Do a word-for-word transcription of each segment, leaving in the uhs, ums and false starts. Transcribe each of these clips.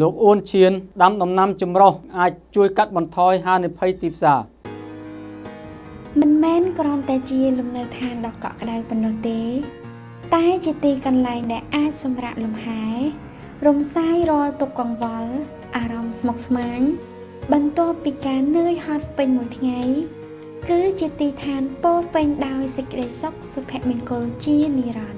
ลูกอ้วนเชียนดำน้ำน้ำจุ่มเราอาจช่วยกัดบอลทอยฮาในไพ่ตีสามันแม่นกรอนแต่จีลมในทางดอกเกาะกระไดบนโนเตใต้จิตีกันลายแดดอาจสมระลมหายลมไส้รอตกกองบอลอารมณ์สมกสมังบรรโตปีกาเนยฮอตเป็นหมดไงคือจิตีทานโปเป็นดาวสกิลซอกสุเพเมนโกจีนิรัน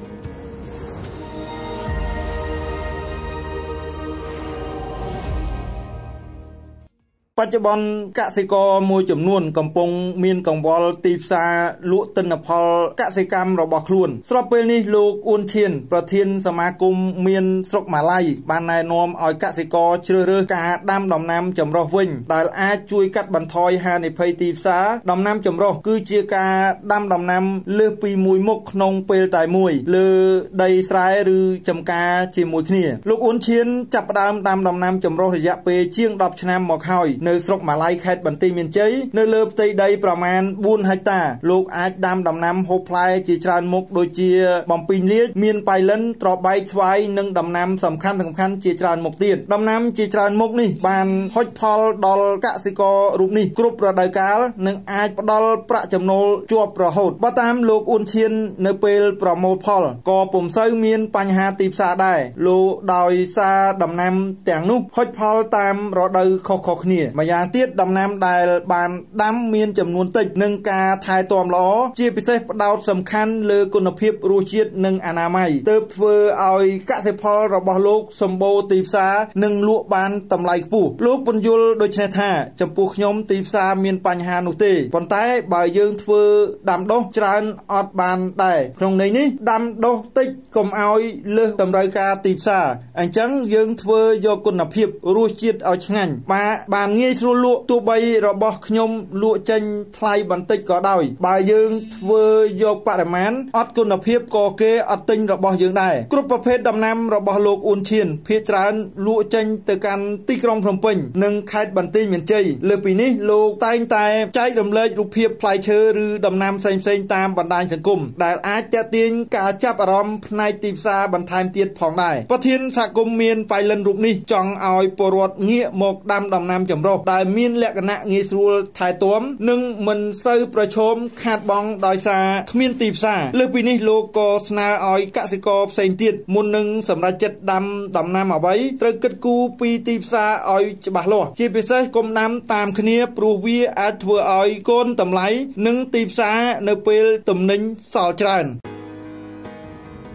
ปัจจุบันกสิกรมวยจำนวนกำปงมีนกำบอลตีซาลุตินพอลกสิกรรมระบคลุนสำหรับปีนี้ลูกอ้วนเชียนประธานสมาคมมีนสกมาไลบานนายนอมออยกสิกรเชื่อเรื่องการดำดำน้ำจำรอวิ่งแต่อาช่วยกัดบรรทอยฮาในไพตีซาดำน้ำจำรอคือเจียการดำดำน้ำเลือกปีมวยมกนงเปลตายมวยเลือกได้สายหรือจำกาเจียมวยเนี่ยลูกอ้วนเชียนจับดำดำดำน้ำจำรอระยะเปเชียงดับชนะหมอกหอยในสกมาไลแคดบันตีเมียนเจยในเลือบตีได้ประมาณบุญไฮตาลูกอาจดำดำน้ำโฮพลายจีจานมกโดยเจียบอมปินเลียเมียนไปเล่นตรอใบสวายนึ่งดำน้ำสำคัญสำคัญจีจานมกเตี้ยดำน้ำจีจานมกนี่บานฮอยพอลดอลกสิกรูปนี่กรุบระดับกาลหนึ่งอาจดอลประจำโนจวบประโหดประตามลูกอุนเชียนในเปลประโมพอลก่อปุ่มเซย์เมียนปัญหาตีบซาได้ลูกดอยซาดำน้ำแต่งนุฮอยพอลตามระดับคอคอเนี่ยมายาเตี้ยดำน้ำได้บานดำเมียนจำนวนติดหนึ่งกาทายตอมล้อเจี๊ยบเซฟดาวสำคัญเลือกุณภิบรูเชียดหนึ่งอนาไมเติบเฟอเอากะเซพอลระบโลกสมโบตีบซาหนึ่งลวบานตำไลปูลูกปนยุลโดยชนะท่าจำปูขยมตีบซาเมียนปัญหาหนุตีปนท้ายบ่ายยืนเฟอดำดกจานอดบานได้ตรงในนี้ดำดกติดกลมเอาเลือกตำไรกาตีบซาอันจังยืนเฟอโยกุณภิบรูเชียดเอาชงันมาบานงี้สู้ลุตัวใบระบขยมลุจันทลายบันติก็ได้บ่ายยืนเวโยกปาร์แมนอัดกุนอภิบก่อเกอติงระบยืนได้กรุ๊ปประเภทดำน้ำระบโลกอุนเชียนเพียจานลุจันเตกันตีกรองพรมปิงหนึ่งคายบันติเหมือนใจเลยปีนี้โลกตายตายใจดำเลยรูปเพียบพลายเชอหรือดำน้ำเซนเซนตามบันไดสังคมแต่อาจจะเตียนกาจับอารมณ์ในตีซาบันทายเตียนผ่องได้ประเทศสากลเมียนไปเล่นรูปนี้จองเอาปรดเงี้ยหมกดำดำน้ำจำรอได้มีนแหลกนะงี้สูลถ่ายตัวหนึ่งมันเซอร์ประชมขาดบองดอยซาขมิ้นตีบซาเลือกปีนี้โลโกสนาออยกสิกรเซนติดมุนหนึ่งสำหรับจัดดำดำน้ำเอาไว้ตรึกกัดกูปีตีบซาออยจะบาลอจีไปเซอร์กลมน้ำตามขณีปรูวีอาทัวออยโกนตำไหลหนึ่งตีบซาเนเปลตำหนึ่งสาวจาน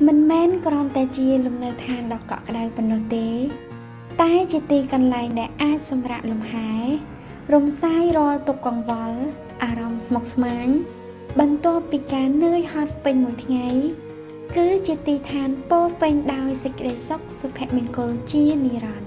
มันแม่นกรอนแต่จีลมในทางดอกเกาะกระไดบนโนเตใต้จิตีกันลายแดดอาจสมระลมหายลมไส้รอตกกองบอลอารมณ์สมกสมังบรรโตปีกาเนยฮอตเป็นหมดไงคือจิตีทานโปเป็นดาวสกิลซอกสุเพเมนโกจีนิรัน